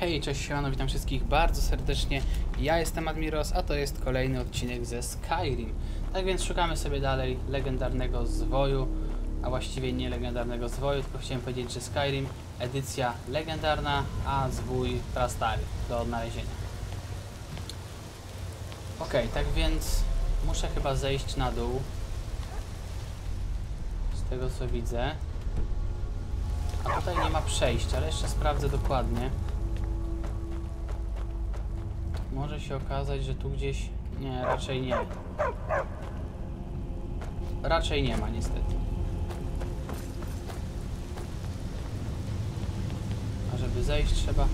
Hej, cześć, siemano, witam wszystkich bardzo serdecznie. Ja jestem Admiros, a to jest kolejny odcinek ze Skyrim. Tak więc szukamy sobie dalej legendarnego zwoju, a właściwie nie legendarnego zwoju, tylko chciałem powiedzieć, że Skyrim edycja legendarna, a zwój Trastari do odnalezienia. Okej, tak więc muszę chyba zejść na dół. Z tego co widzę. A tutaj nie ma przejścia, ale jeszcze sprawdzę dokładnie. Może się okazać, że tu gdzieś... Nie, raczej nie. Raczej nie ma, niestety. A żeby zejść, trzeba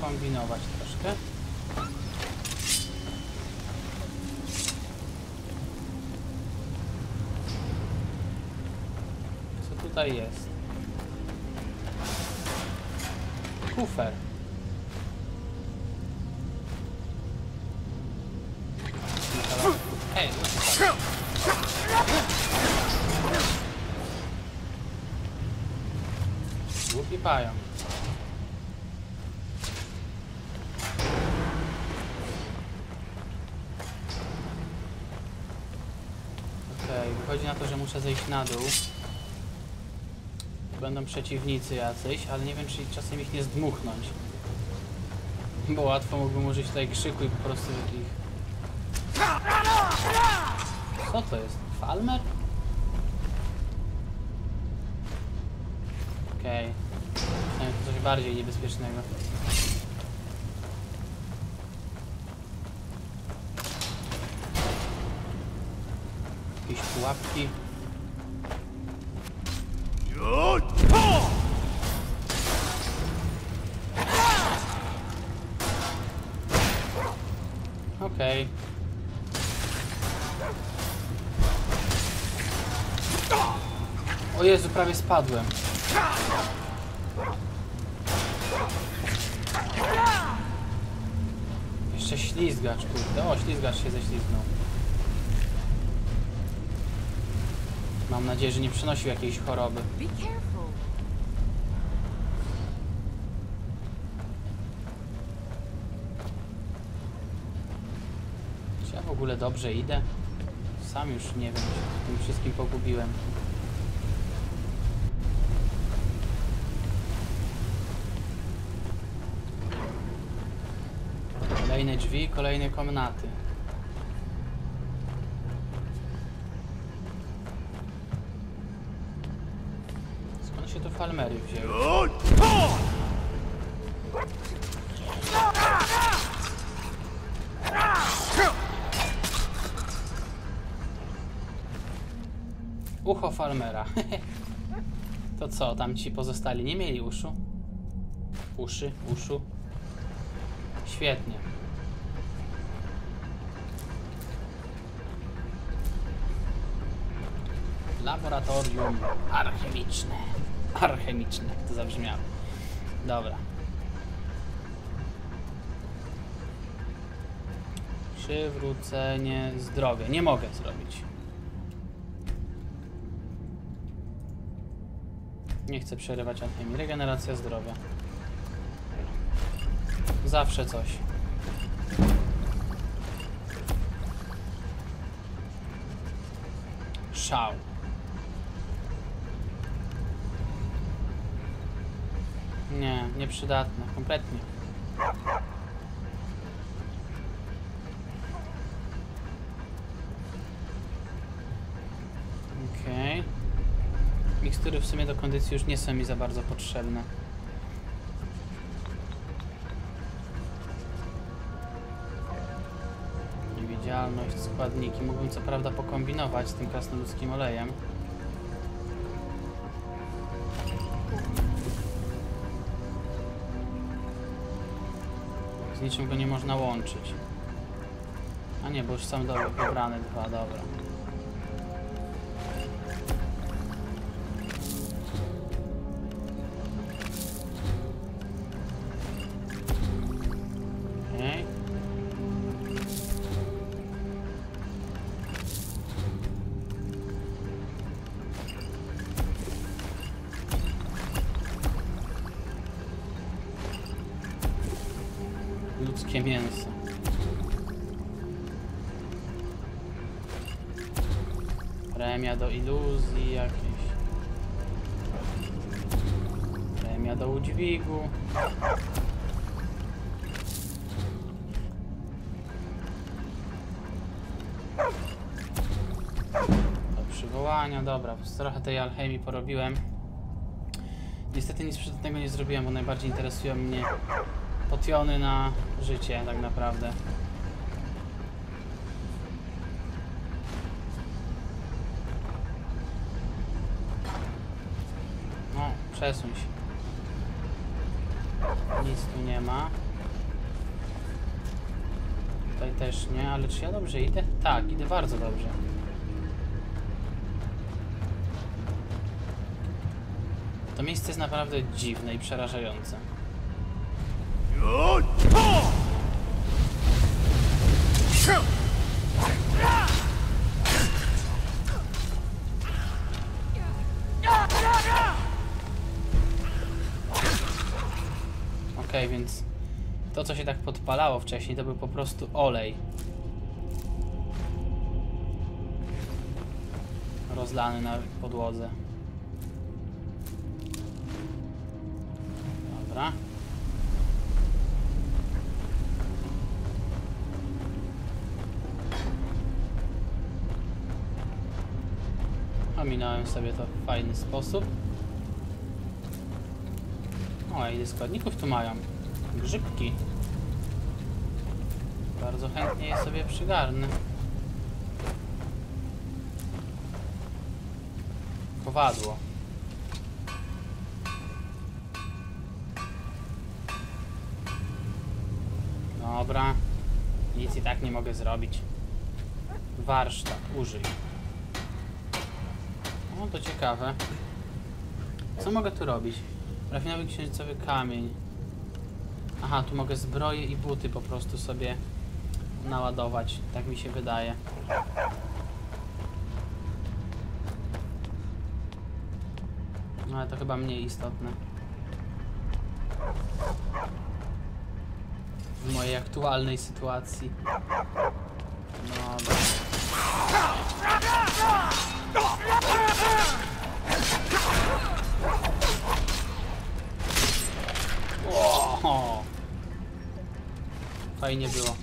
pokombinować troszkę. Co tutaj jest? Kufer. Głupi pająk. Okej, wychodzi na to, że muszę zejść na dół. Będą przeciwnicy jacyś, ale nie wiem, czy czasem ich nie zdmuchnąć. Bo łatwo mógłbym użyć tutaj krzyku i po prostu ich... Co to jest? Falmer? Okej. Myślałem, że to coś bardziej niebezpiecznego. Jakieś pułapki. Okej. O Jezu, prawie spadłem. Jeszcze ślizgacz, kurde. O, ślizgacz się ześlizgnął. Mam nadzieję, że nie przynosił jakiejś choroby. Czy ja w ogóle dobrze idę? Sam już nie wiem, się tym wszystkim pogubiłem. Kolejne drzwi, kolejne komnaty. Skąd się tu falmery wzięły? Ucho farmera. To co, tam ci pozostali nie mieli uszu? Uszu. Świetnie. Laboratorium archemiczne. Archemiczne, jak to zabrzmiało. Dobra. Przywrócenie zdrowia. Nie mogę zrobić. Nie chcę przerywać alchemii. Regeneracja zdrowia. Zawsze coś. Szał. Nie, nieprzydatne, kompletnie. Okej. Mikstury w sumie do kondycji już nie są mi za bardzo potrzebne. Niewidzialność, składniki. Mógłbym co prawda pokombinować z tym krasnoludzkim olejem. Z niczym go nie można łączyć. A nie, bo już są dobrane dwa, dobra. Okej. Takie mięso. Premia do iluzji jakiejś. Premia do udźwigu. Do przywołania, dobra, trochę tej alchemii porobiłem. Niestety nic przydatnego nie zrobiłem, bo najbardziej interesują mnie potiony na życie tak naprawdę. No, przesuń się. Nic tu nie ma. Tutaj też nie, ale czy ja dobrze idę? Tak, idę bardzo dobrze. To miejsce jest naprawdę dziwne i przerażające. Okej, więc to, co się tak podpalało wcześniej, to był po prostu olej rozlany na podłodze. Dobra. Ominąłem sobie to w fajny sposób. O, ile składników tu mają? Grzybki. Bardzo chętnie je sobie przygarnę. Kowadło. Dobra. Nic i tak nie mogę zrobić. Warsztat. Użyj. No to ciekawe. Co mogę tu robić? Rafinowy księżycowy kamień. Aha, tu mogę zbroję i buty po prostu sobie naładować. Tak mi się wydaje. No ale to chyba mniej istotne. W mojej aktualnej sytuacji. No wow. Fajnie było.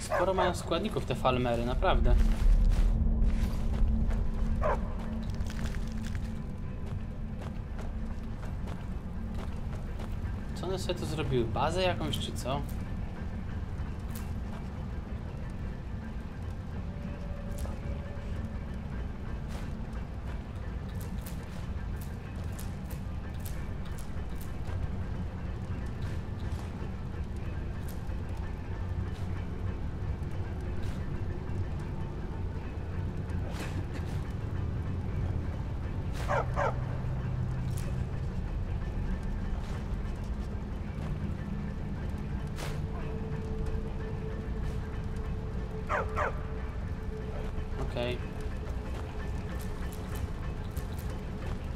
Sporo mają składników te falmery, naprawdę. Co one sobie tu zrobiły? Bazę jakąś czy co?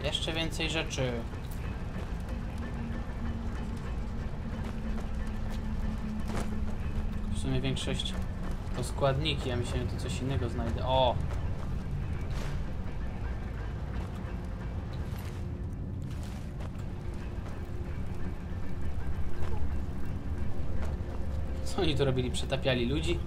Jeszcze więcej rzeczy. W sumie większość to składniki, ja myślałem, że tu coś innego znajdę. O! Co oni tu robili? Przetapiali ludzi?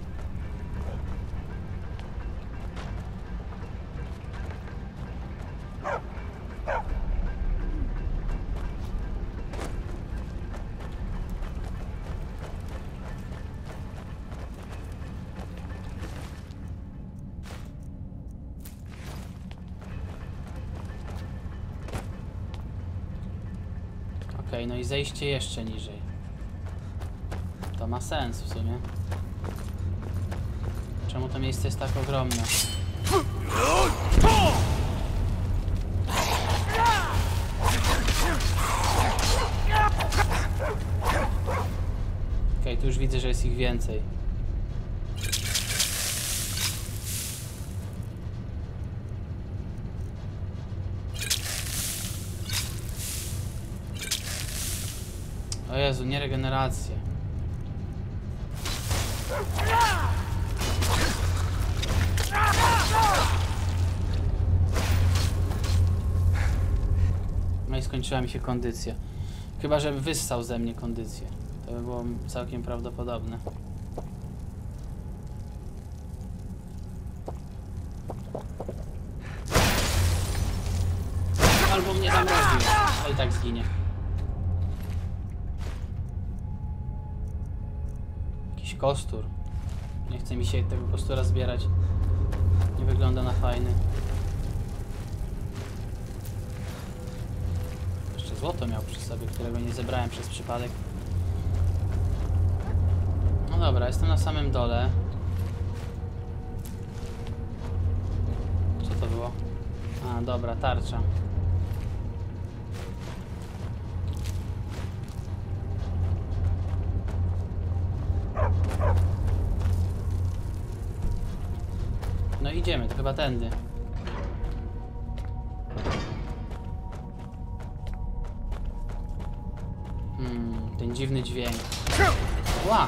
No i zejście jeszcze niżej. To ma sens w sumie. Czemu to miejsce jest tak ogromne? Okej, tu już widzę, że jest ich więcej. O Jezu, nie regenerację. No i skończyła mi się kondycja. Chyba, że wyssał ze mnie kondycję. To by było całkiem prawdopodobne. Albo mnie zamroził. A i tak zginie. Jakiś kostur. Nie chce mi się tego kostura zbierać. Nie wygląda na fajny. Jeszcze złoto miał przy sobie, którego nie zebrałem przez przypadek. No dobra, jestem na samym dole. Co to było? A, dobra, tarcza. No idziemy, to chyba tędy. Ten dziwny dźwięk. Ła!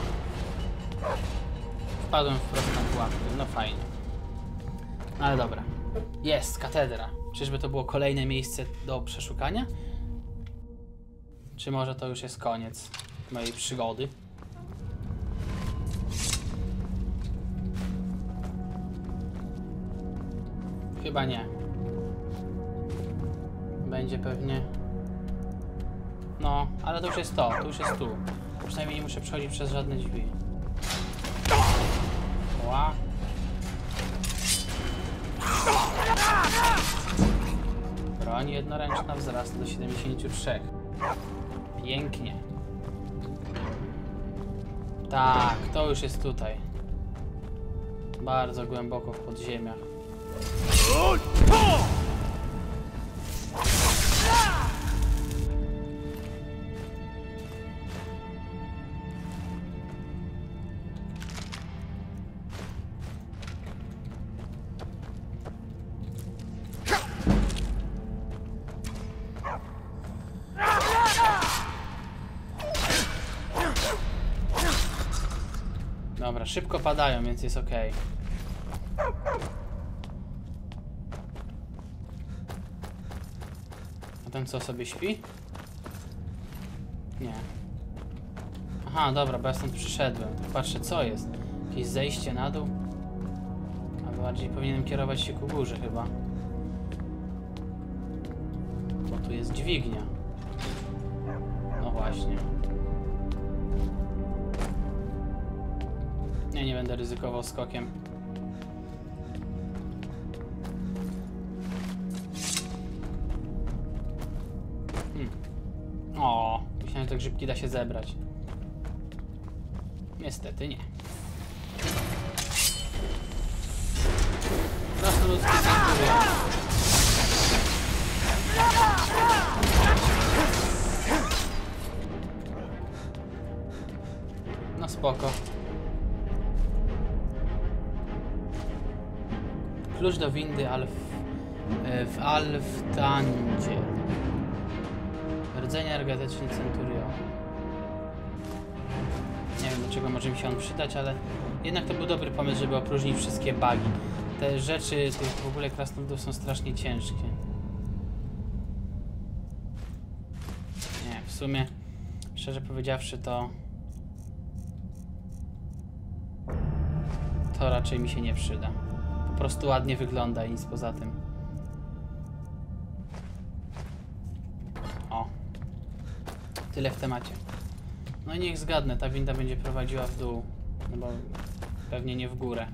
Wpadłem wprost na pułapkę, no fajnie. Ale dobra. Jest, katedra. Czyżby to było kolejne miejsce do przeszukania? Czy może to już jest koniec mojej przygody? Chyba nie. Będzie pewnie... No, ale to już jest to, już jest tu. Przynajmniej nie muszę przechodzić przez żadne drzwi. Ła. Broń jednoręczna wzrasta do 73. Pięknie. Tak, to już jest tutaj. Bardzo głęboko w podziemiach. Dobra, szybko padają, więc jest ok. A ten co, sobie śpi? Nie. Aha, dobra, bo ja stąd przyszedłem. Patrzę, co jest. Jakieś zejście na dół? A bardziej powinienem kierować się ku górze chyba. Bo tu jest dźwignia. No właśnie. Nie będę ryzykował skokiem. O, myślałem, że te grzybki da się zebrać. Niestety nie. Krasnoludzki sęk. No spoko. Klucz do windy w Alf Tandzie. Rdzenie energetyczne Centurion. Nie wiem, do czego może mi się on przydać, ale jednak to był dobry pomysł, żeby opróżnić wszystkie bugi. Te rzeczy tych w ogóle krasnoludów są strasznie ciężkie. Nie, w sumie, szczerze powiedziawszy, to raczej mi się nie przyda. Po prostu ładnie wygląda i nic poza tym. O. Tyle w temacie. No i niech zgadnę, ta winda będzie prowadziła w dół. No bo pewnie nie w górę.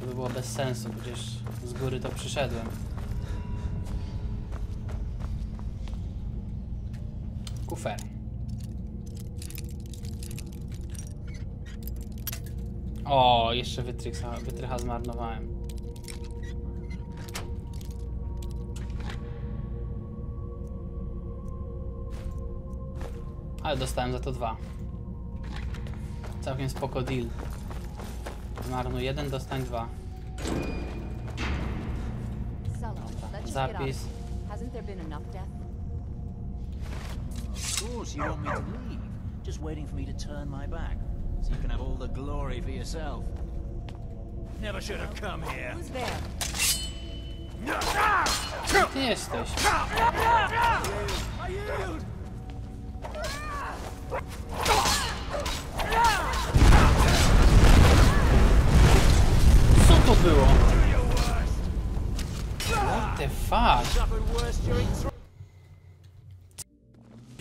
To by było bez sensu, przecież z góry to przyszedłem. Kufer. O, jeszcze wytrycha zmarnowałem. Ale dostałem za to 2. Całkiem spoko deal. Zmarnuj 1, dostań 2. Zapis. course, you want me to leave. Just waiting for me to turn my back, so you can have all the glory for yourself. Never should have come here. Who's there? Ty jesteś. Co to było? What the fuck?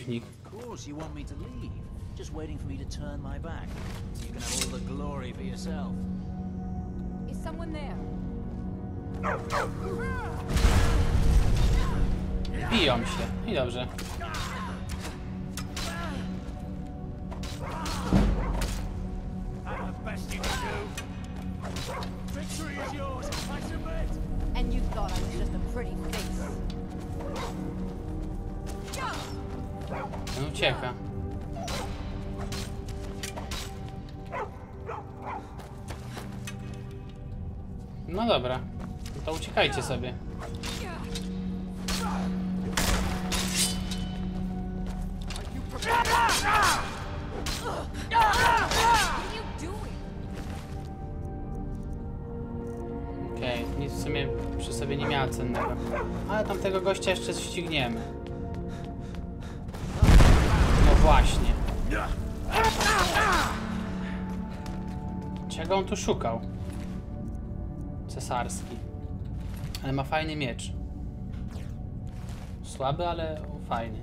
Of course you want me to leave. Just waiting for me to turn my back, so you can have all the glory for yourself. Is someone there? Biją się. I dobrze. No, ucieka. No dobra. To uciekajcie sobie. Okej, nic w sumie przy sobie nie miała cennego. Ale tamtego gościa jeszcze ścigniemy. No właśnie. Czego on tu szukał? Cesarski. Ale ma fajny miecz. Słaby, ale fajny.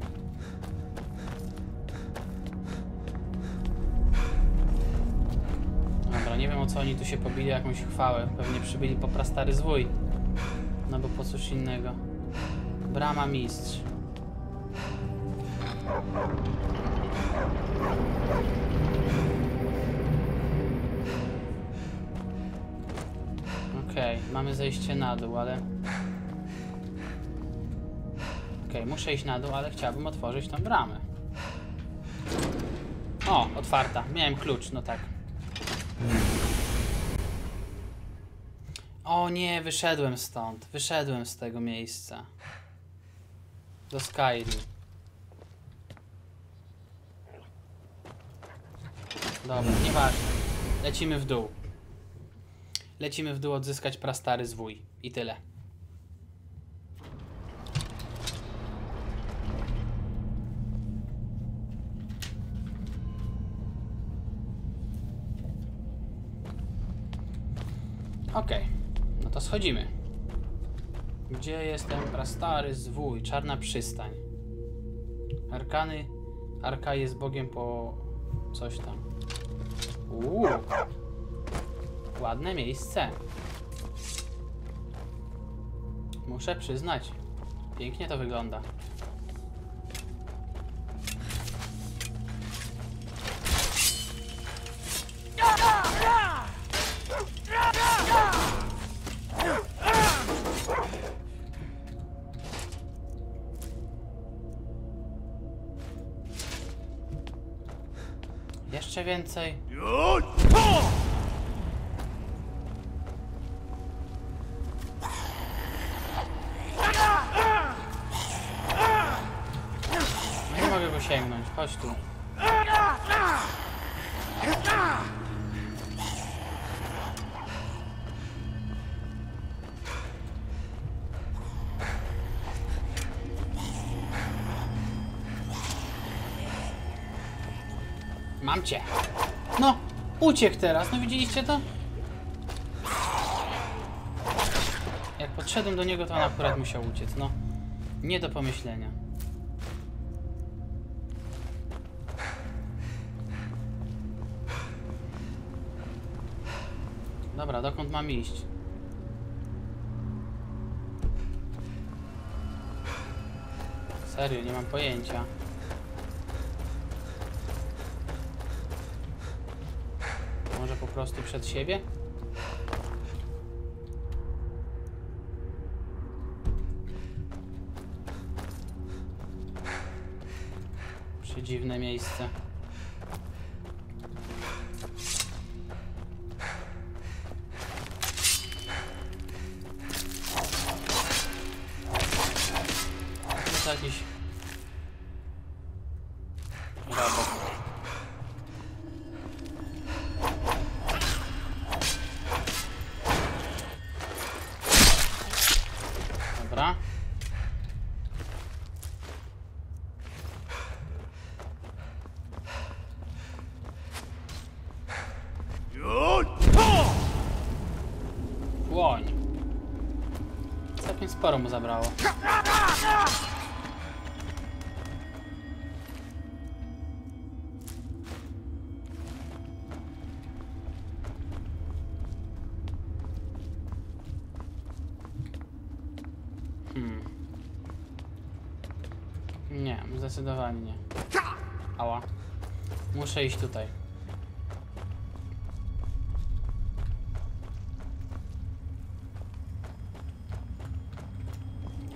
Dobra, nie wiem o co oni tu się pobili, jakąś chwałę. Pewnie przybyli po prastary zwój. No bo po coś innego. Brama mistrz. Okej, mamy zejście na dół, ale... Okej, muszę iść na dół, ale chciałbym otworzyć tą bramę. O, otwarta. Miałem klucz, no tak. O nie, wyszedłem stąd. Wyszedłem z tego miejsca. Do Skyrim. Dobra, nieważne. Lecimy w dół. Lecimy w dół odzyskać prastary zwój. I tyle. Okej. No to schodzimy. Gdzie jest ten prastary zwój? Czarna przystań. Arkany. Arka jest bogiem po... coś tam. Ładne miejsce. Muszę przyznać. Pięknie to wygląda. Jeszcze więcej. Chodź tu. Mam cię. No, uciekł teraz. No widzieliście to? Jak podszedłem do niego, to on akurat musiał uciec. No, nie do pomyślenia. Dobra, dokąd mam iść? Serio, nie mam pojęcia. Może po prostu przed siebie? Przedziwne miejsce. dłoń. Całkiem sporo mu zabrało. Nie, zdecydowanie nie. Ała. Muszę iść tutaj.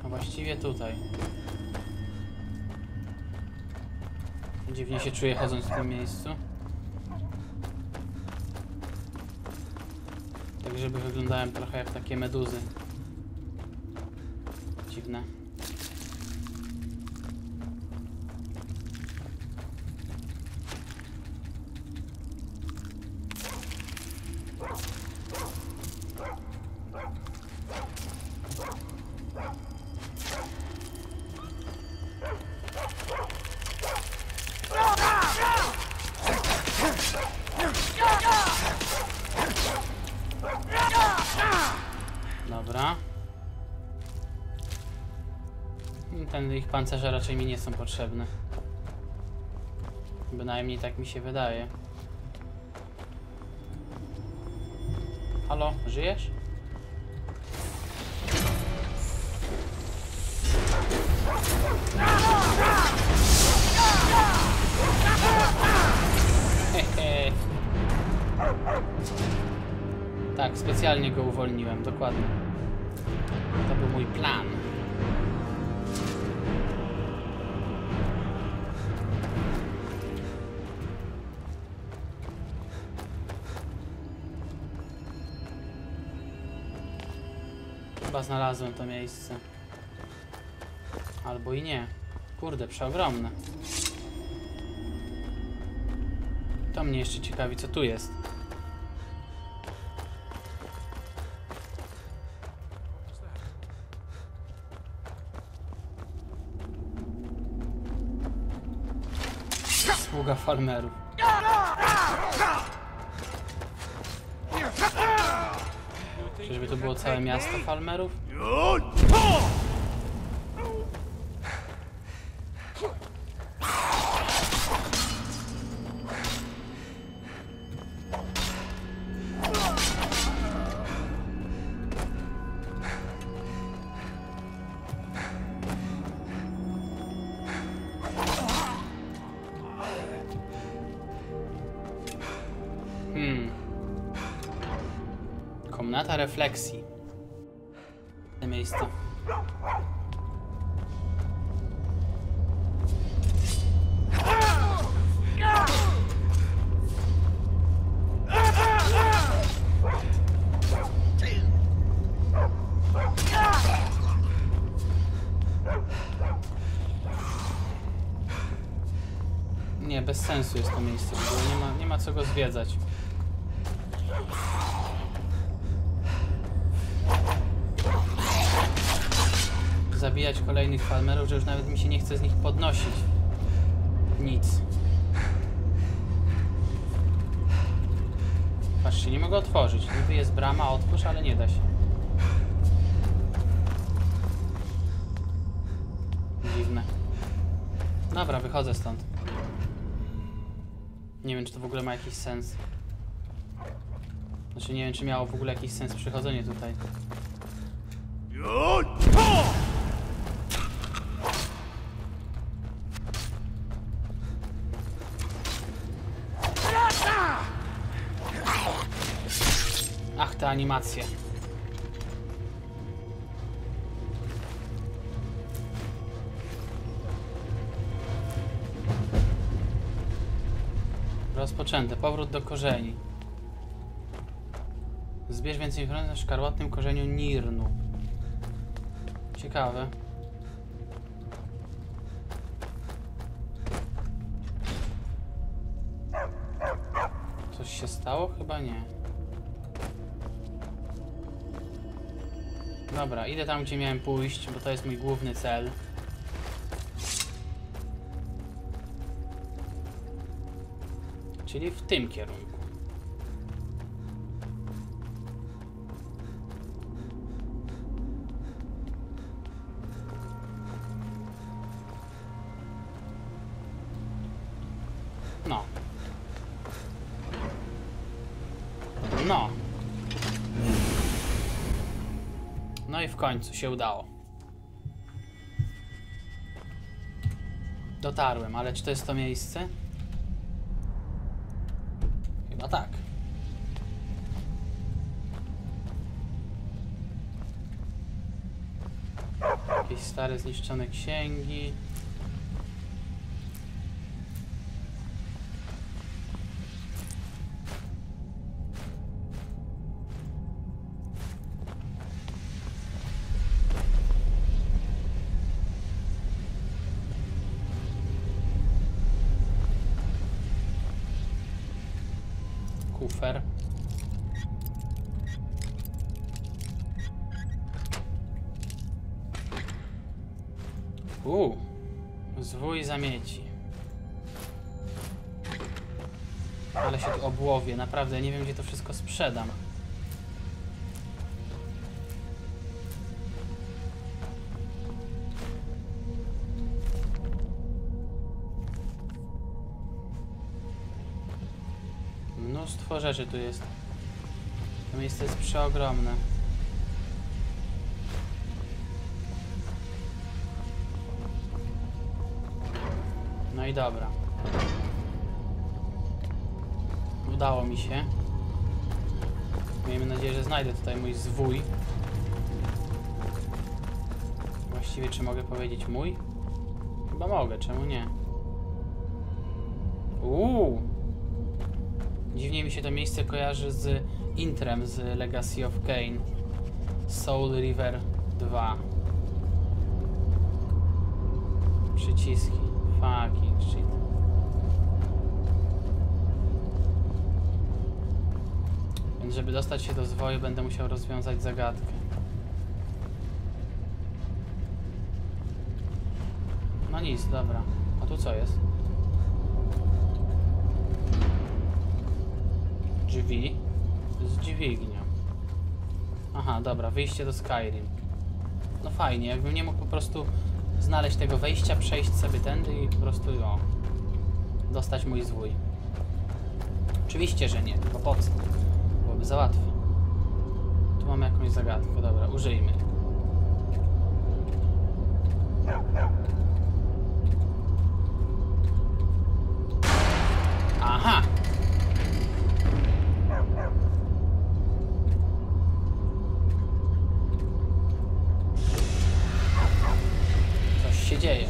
A właściwie tutaj. Dziwnie się czuję chodząc w tym miejscu. Tak, żeby wyglądałem trochę jak takie meduzy. Dziwne. Pancerze raczej mi nie są potrzebne. Bynajmniej tak mi się wydaje. Halo, żyjesz? Hehe. Tak, specjalnie go uwolniłem, dokładnie. To był mój plan. Chyba znalazłem to miejsce. Albo i nie. Kurde, przeogromne. To mnie jeszcze ciekawi, co tu jest. Sługa farmerów. Czyżby to było całe miasto Falmerów? Komnata refleksji. To miejsce. Nie, bez sensu jest to miejsce, bo nie ma co go zwiedzać. Zabijać kolejnych farmerów, że już nawet mi się nie chce z nich podnosić. Nic. Patrzcie, nie mogę otworzyć. Niby jest brama, otwórz, ale nie da się. Dziwne. Dobra, wychodzę stąd. Nie wiem, czy to w ogóle ma jakiś sens. Znaczy, nie wiem, czy miało w ogóle jakiś sens przychodzenie tutaj. Ach, te animacje. Rozpoczęte. Powrót do korzeni. Zbierz więcej informacji o szkarłatnym korzeniu nirnu. Ciekawe. Coś się stało? Chyba nie. Dobra, idę tam, gdzie miałem pójść, bo to jest mój główny cel. Czyli w tym kierunku. No. No i w końcu się udało. Dotarłem, ale czy to jest to miejsce? Chyba tak. Jakieś stare, zniszczone księgi. Kufer. Zwój zamieci. Ale się tu obłowię, naprawdę nie wiem, gdzie to wszystko sprzedam. Mnóstwo rzeczy tu jest. To miejsce jest przeogromne. No i dobra. Udało mi się. Miejmy nadzieję, że znajdę tutaj mój zwój. Właściwie czy mogę powiedzieć mój? Chyba mogę, czemu nie? Dziwnie mi się to miejsce kojarzy z intrem z Legacy of Kane. Soul River 2. Przyciski. Fucking shit. Więc żeby dostać się do zwoju, będę musiał rozwiązać zagadkę. No nic, dobra. A tu co jest? Drzwi z dźwignią. Aha, dobra, wyjście do Skyrim. No fajnie, jakbym nie mógł po prostu znaleźć tego wejścia, przejść sobie tędy i po prostu dostać mój zwój. Oczywiście, że nie, tylko po co? Byłoby za łatwe. Tu mamy jakąś zagadkę, dobra, użyjmy. Aha! Dzieje.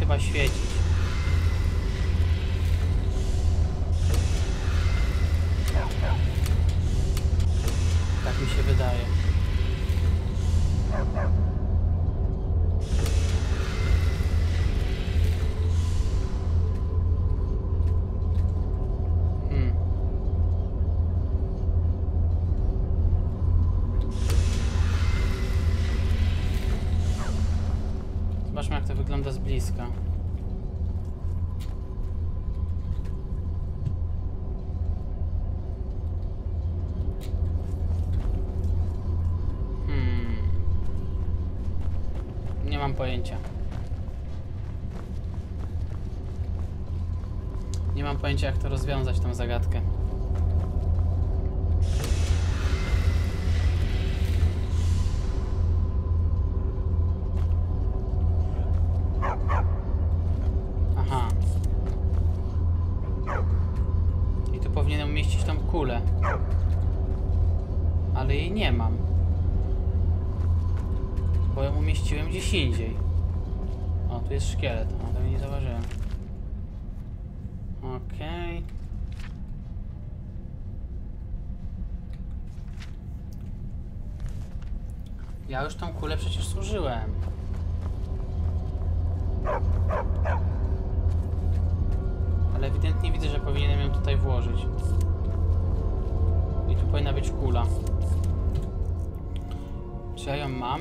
Zobaczmy, jak to wygląda z bliska. Nie mam pojęcia. Nie mam pojęcia, jak to rozwiązać, tą zagadkę. Bo ją umieściłem gdzieś indziej. O, tu jest szkielet. O, tego nie zauważyłem. Okej. Ja już tą kulę przecież zużyłem. Ale ewidentnie widzę, że powinienem ją tutaj włożyć. I tu powinna być kula. Czy ja ją mam?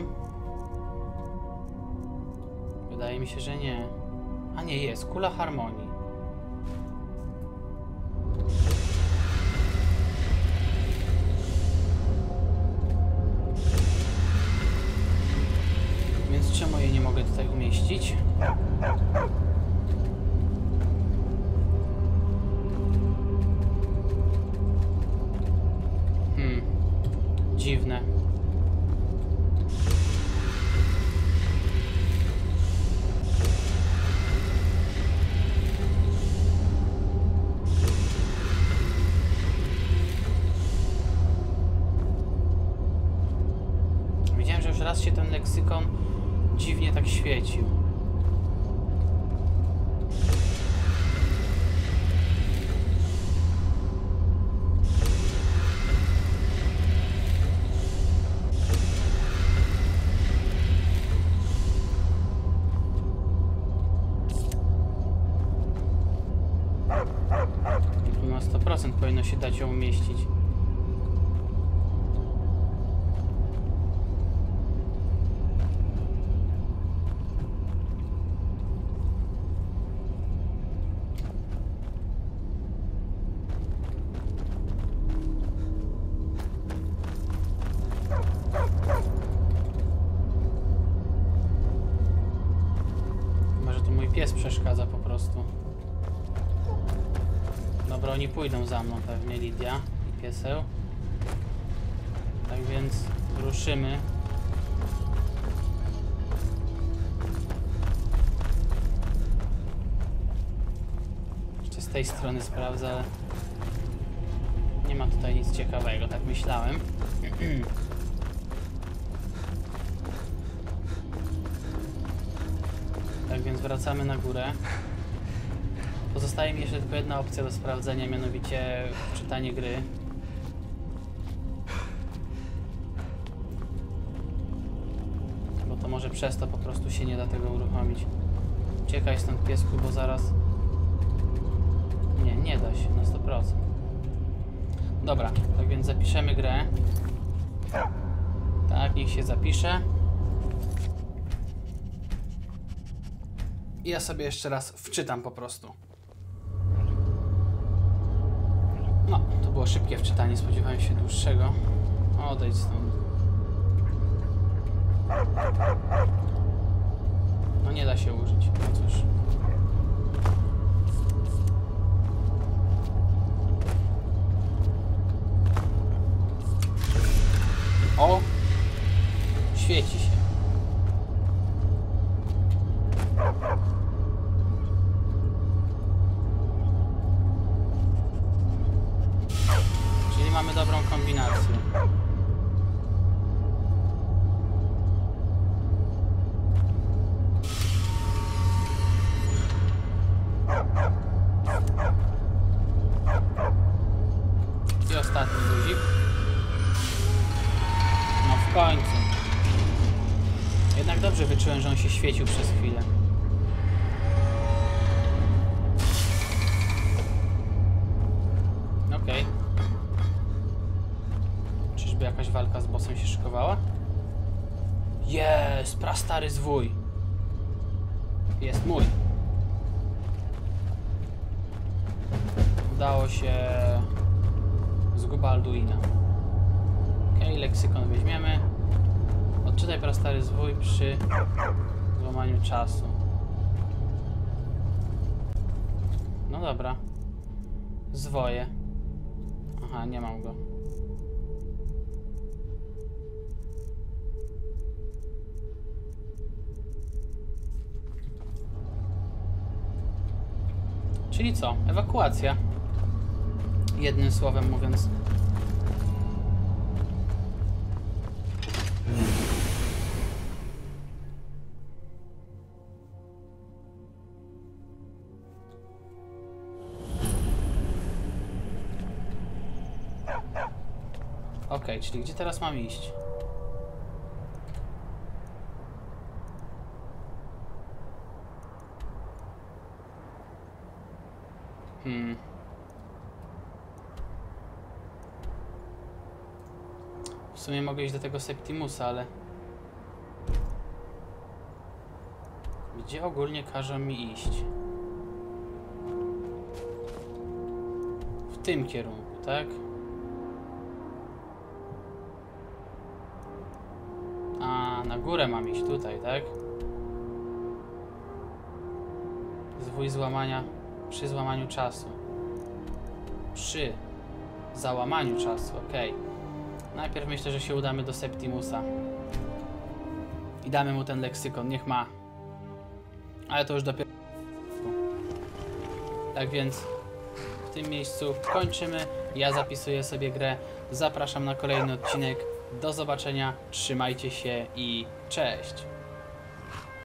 Wydaje mi się, że nie. A nie, jest. Kula harmonii. Więc czemu jej nie mogę tutaj umieścić? Dziwne. Widziałem, że już raz się ten leksykon dziwnie tak świecił. Dać ją umieścić. Może to mój pies przeszkadza po prostu. Dobra, oni pójdą za mną pewnie, Lidia i pieseł. Tak więc ruszymy. Jeszcze z tej strony sprawdzę, ale nie ma tutaj nic ciekawego, tak myślałem. Tak więc wracamy na górę. Pozostaje mi jeszcze tylko jedna opcja do sprawdzenia, mianowicie czytanie gry. Bo to może przez to po prostu się nie da tego uruchomić. Uciekaj stąd, piesku, bo zaraz... Nie, nie da się na 100%. Dobra, tak więc zapiszemy grę. Tak, niech się zapisze. I ja sobie jeszcze raz wczytam po prostu. No, to było szybkie wczytanie, spodziewałem się dłuższego. Odejdź stąd. No nie da się użyć, no cóż. O! Świeci się. Czułem, że on się świecił przez chwilę. Okej. Czyżby jakaś walka z bossem się szykowała? Jest! Prastary zwój! Jest mój! Udało się... Zguba Alduina. Okej, leksykon weźmiemy. Odczytaj prastary zwój przy złamaniu czasu. No dobra. Zwoje. Aha, nie mam go. Czyli co? Ewakuacja. Jednym słowem mówiąc. Okej, czyli gdzie teraz mam iść? W sumie mogę iść do tego Septimusa, ale... Gdzie ogólnie każą mi iść? W tym kierunku, tak? A, na górę mam iść tutaj, tak? Zwój złamania... Przy złamaniu czasu. Przy załamaniu czasu, okej. Najpierw myślę, że się udamy do Septimusa. I damy mu ten leksykon, niech ma. Ale to już dopiero... Tak więc w tym miejscu kończymy. Ja zapisuję sobie grę. Zapraszam na kolejny odcinek. Do zobaczenia, trzymajcie się i cześć!